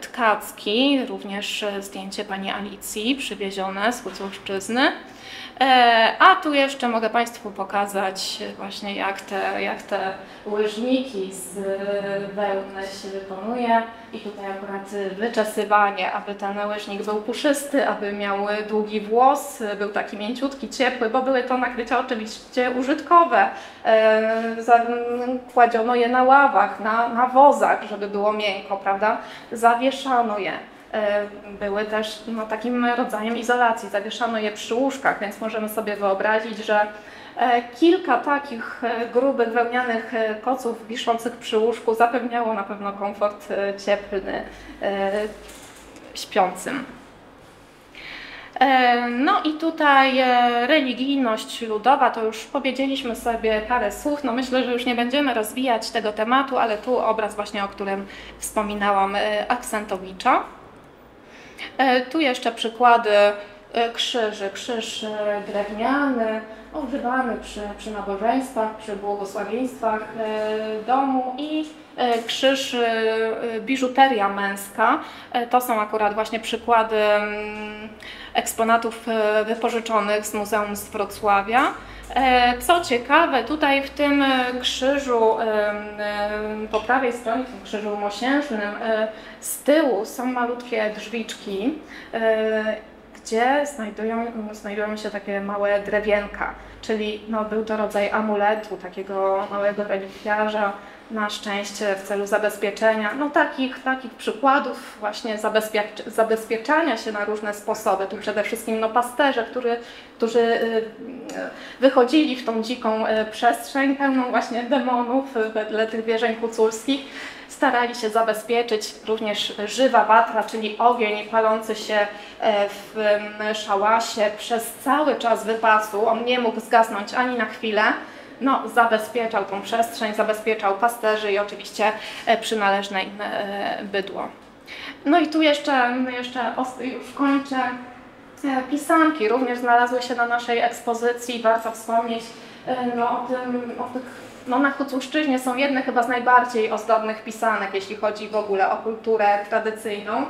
tkacki, również zdjęcie pani Alicji przywiezione z Huculszczyzny. A tu jeszcze mogę Państwu pokazać właśnie jak te łyżniki z wełny się wykonuje. I tutaj akurat wyczesywanie, aby ten łyżnik był puszysty, aby miał długi włos, był taki mięciutki, ciepły, bo były to nakrycia oczywiście użytkowe. Kładziono je na ławach, na wozach, żeby było miękko, prawda? Zawieszano je. Były też no, takim rodzajem izolacji, zawieszano je przy łóżkach, więc możemy sobie wyobrazić, że kilka takich grubych, wełnianych koców wiszących przy łóżku zapewniało na pewno komfort cieplny śpiącym. No i tutaj religijność ludowa, to już powiedzieliśmy sobie parę słów, no myślę, że już nie będziemy rozwijać tego tematu, ale tu obraz właśnie, o którym wspominałam, Aksentowicza. Tu jeszcze przykłady krzyży. Krzyż drewniany, używany przy nabożeństwach, przy błogosławieństwach domu i krzyż, biżuteria męska. To są akurat właśnie przykłady eksponatów wypożyczonych z Muzeum z Wrocławia. Co ciekawe, tutaj w tym krzyżu, po prawej stronie, w tym krzyżu mosiężnym, z tyłu są malutkie drzwiczki, gdzie znajdują się takie małe drewienka, czyli no, był to rodzaj amuletu, takiego małego relikwiarza na szczęście w celu zabezpieczenia. No takich przykładów właśnie zabezpieczania się na różne sposoby. Tu przede wszystkim no, pasterze, którzy wychodzili w tą dziką przestrzeń pełną właśnie demonów wedle tych wierzeń huculskich. Starali się zabezpieczyć również żywa watra, czyli ogień palący się w szałasie przez cały czas wypasu. On nie mógł zgasnąć ani na chwilę. No, zabezpieczał tą przestrzeń, zabezpieczał pasterzy i oczywiście przynależne im bydło. No i tu jeszcze już kończę. Pisanki również znalazły się na naszej ekspozycji. Warto wspomnieć no, o tych no, na Huculszczyźnie są jedne chyba z najbardziej ozdobnych pisanek, jeśli chodzi w ogóle o kulturę tradycyjną.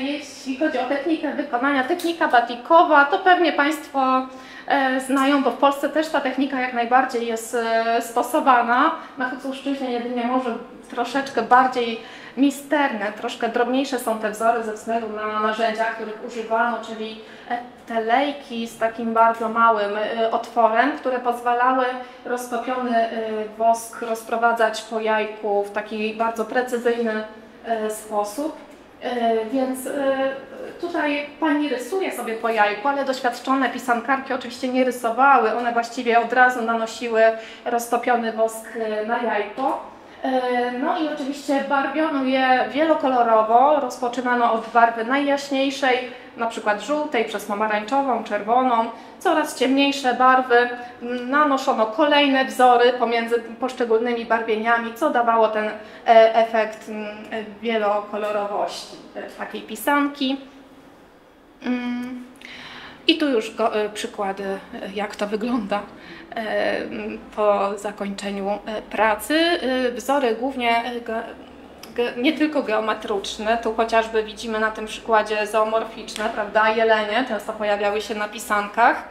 Jeśli chodzi o technikę wykonania, technika batikowa, to pewnie Państwo znają, bo w Polsce też ta technika jak najbardziej jest stosowana. Na Huculszczyźnie jedynie może troszeczkę bardziej misterne, troszkę drobniejsze są te wzory ze względu na narzędzia, których używano, czyli te lejki z takim bardzo małym otworem, które pozwalały roztopiony wosk rozprowadzać po jajku w taki bardzo precyzyjny sposób. Więc tutaj pani rysuje sobie po jajku, ale doświadczone pisankarki oczywiście nie rysowały, one właściwie od razu nanosiły roztopiony wosk na jajko. No i oczywiście barwiono je wielokolorowo, rozpoczynano od barwy najjaśniejszej, na przykład żółtej, przez pomarańczową, czerwoną, coraz ciemniejsze barwy, nanoszono kolejne wzory pomiędzy poszczególnymi barwieniami, co dawało ten efekt wielokolorowości takiej pisanki. I tu już przykłady, jak to wygląda po zakończeniu pracy. Wzory głównie nie tylko geometryczne, tu chociażby widzimy na tym przykładzie zoomorficzne, prawda, jelenie, często pojawiały się na pisankach,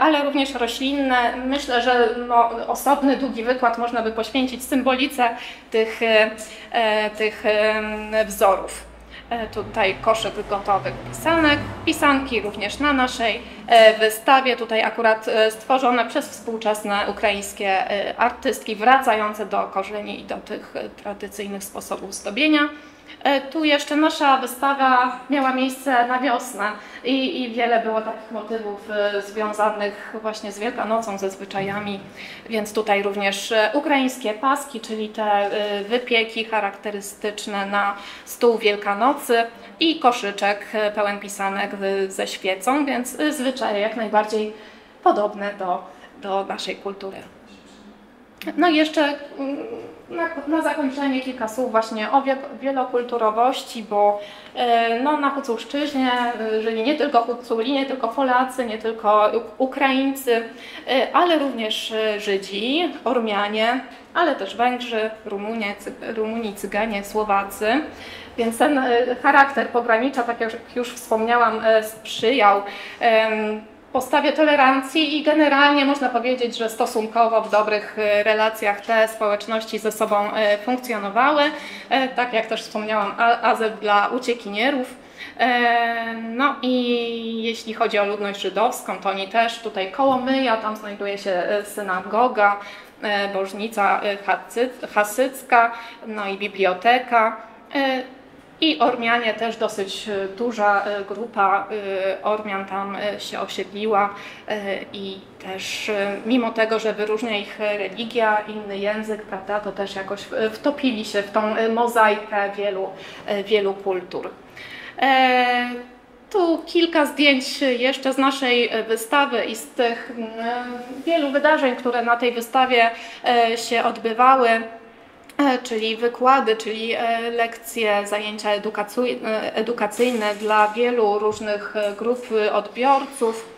ale również roślinne. Myślę, że no, osobny, długi wykład można by poświęcić symbolice tych wzorów. Tutaj koszyk gotowych pisanek, pisanki również na naszej wystawie, tutaj akurat stworzone przez współczesne ukraińskie artystki, wracające do korzeni i do tych tradycyjnych sposobów zdobienia. Tu jeszcze nasza wystawa miała miejsce na wiosnę i wiele było takich motywów związanych właśnie z Wielkanocą, ze zwyczajami, więc tutaj również ukraińskie paski, czyli te wypieki charakterystyczne na stół Wielkanocy i koszyczek pełen pisanek ze świecą, więc zwyczaje jak najbardziej podobne do naszej kultury. No i jeszcze na zakończenie kilka słów właśnie o wielokulturowości, bo no, na Huculszczyźnie żyli nie tylko Huculi, nie tylko Polacy, nie tylko Ukraińcy, ale również Żydzi, Ormianie, ale też Węgrzy, Rumuni, Cyganie, Słowacy. Więc ten charakter pogranicza, tak jak już wspomniałam, sprzyjał postawie tolerancji i generalnie można powiedzieć, że stosunkowo w dobrych relacjach te społeczności ze sobą funkcjonowały. Tak jak też wspomniałam, azyl dla uciekinierów. No i jeśli chodzi o ludność żydowską, to oni też tutaj Kołomyja, tam znajduje się synagoga, bożnica hasycka, no i biblioteka. I Ormianie, też dosyć duża grupa Ormian tam się osiedliła i też mimo tego, że wyróżnia ich religia, inny język, prawda, to też jakoś wtopili się w tą mozaikę wielu kultur. Tu kilka zdjęć jeszcze z naszej wystawy i z tych wielu wydarzeń, które na tej wystawie się odbywały. Czyli wykłady, czyli lekcje, zajęcia edukacyjne dla wielu różnych grup odbiorców.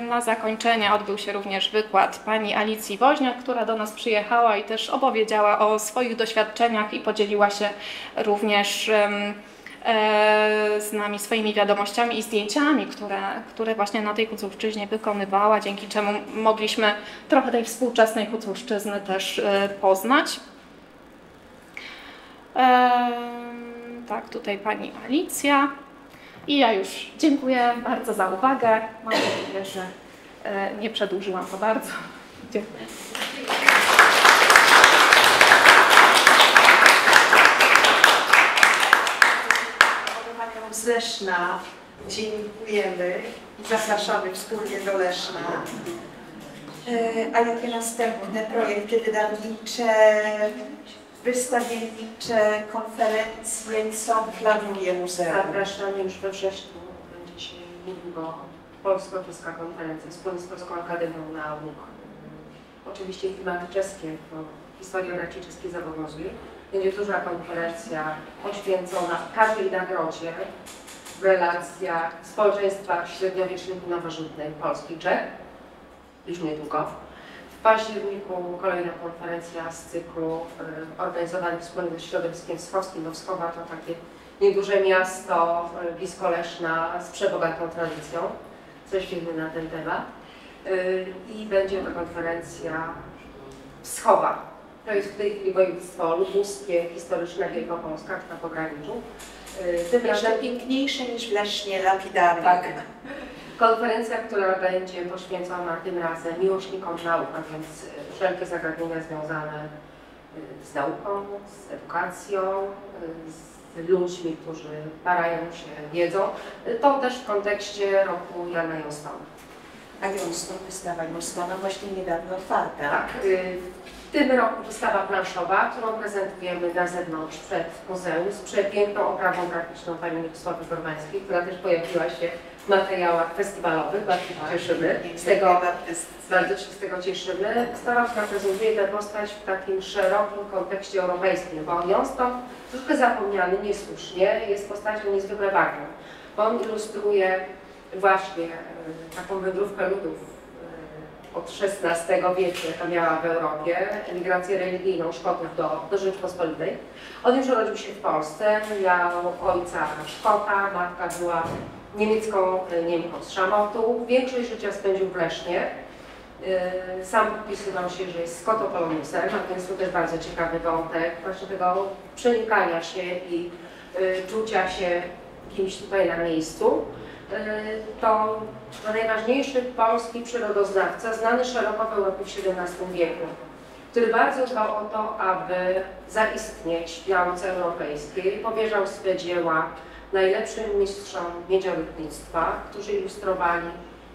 Na zakończenie odbył się również wykład pani Alicji Woźniak, która do nas przyjechała i też opowiedziała o swoich doświadczeniach i podzieliła się również z nami swoimi wiadomościami i zdjęciami, które właśnie na tej Huculszczyźnie wykonywała, dzięki czemu mogliśmy trochę tej współczesnej Huculszczyzny też poznać. Tak, tutaj pani Alicja. I ja już dziękuję bardzo za uwagę. Mam nadzieję, że nie przedłużyłam to bardzo. Dziękuję. Z Leszna dziękujemy i zapraszamy wspólnie do Leszna. A jakie następne projekty wydawnicze, wystawiennicze, konferencje są, planuje muzeum? Zapraszamy, już we wrześniu będzie się niedługo polsko-czeska konferencja wspólnie z Polską Akademią Nauk. Oczywiście klimaty czeskie, bo historia raczej czeskiej zobowiązuje. Będzie duża konferencja poświęcona każdej nagrodzie w relacjach społeczeństwa średniowiecznych i nowożytnych Polski, Czech, już niedługo. W W październiku kolejna konferencja z cyklu organizowanych wspólnie ze środowiskiem Swowskim. Moskowa to takie nieduże miasto blisko Leszna z przebogatą tradycją. Coś wiemy na ten temat. I będzie to konferencja Pskowa. To jest w tej chwili województwo lubuskie, historyczne Wielkopolska, na pograniczu. Tym razem piękniejsze niż w Lesznie, lapidarne. Tak. Konferencja, która będzie poświęcona tym razem miłośnikom nauk, a więc wszelkie zagadnienia związane z nauką, z edukacją, z ludźmi, którzy parają się wiedzą. To też w kontekście roku Jana Jonstona. A Jonston, wystawa Jonstona właśnie niedawno otwarta. Tak. W tym roku wystawa planszowa, którą prezentujemy na zewnątrz przed muzeum z przepiękną oprawą graficzną pani Wikosławy Gorbańskiej, która też pojawiła się w materiałach festiwalowych. Bardzo się cieszymy. Bardzo się z tego cieszymy. Wystawa, która prezentuje tę postać w takim szerokim kontekście europejskim, bo Jonston, troszkę zapomniany, niesłusznie, jest postacią niezwykle ważną. On ilustruje właśnie taką wędrówkę ludów od XVI wieku, jaka miała w Europie, emigrację religijną Szkotów do Rzeczpospolitej. On już urodził się w Polsce, miał ojca Szkota, matka była niemiecką Niemką z Szamotu. Większość życia spędził w Lesznie. Sam opisywał się, że jest skotopolonisem, a więc to też bardzo ciekawy wątek właśnie tego przenikania się i czucia się kimś tutaj na miejscu. To najważniejszy polski przyrodoznawca, znany szeroko w Europie w XVII wieku, który bardzo dbał o to, aby zaistnieć w nauce europejskiej. Powierzał swe dzieła najlepszym mistrzom miedziolotnictwa, którzy ilustrowali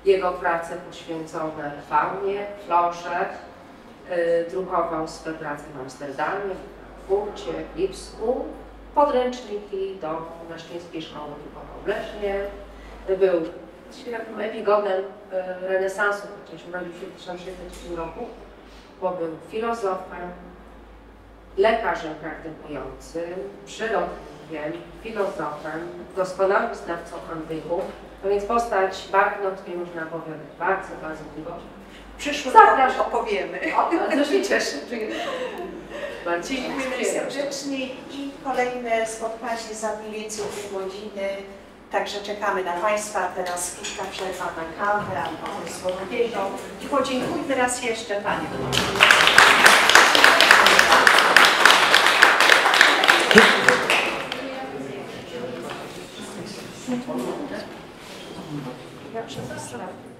jego prace poświęcone faunie, florze. Drukował swe prace w Amsterdamie, w Furcie, w Lipsku, podręczniki do Leszczyńskiej Szkoły w Lesznie. Był takim epigonem renesansu, chociaż urodził się w 1610 roku, bo był filozofem, lekarzem praktykującym, przyrodnikiem, filozofem, doskonałym znawcą antyku, no więc postać bardzo, o której można opowiadać, bardzo, bardzo długo. Przyszły zaraz opowiemy. Bardzo się cieszę. Dziękujemy serdecznie i kolejne spotkanie z Ambilicją i Rodziny. Także czekamy na Państwa, teraz kilka przerwa na kawę albo z wodą i podziękujmy raz jeszcze Paniom. Ja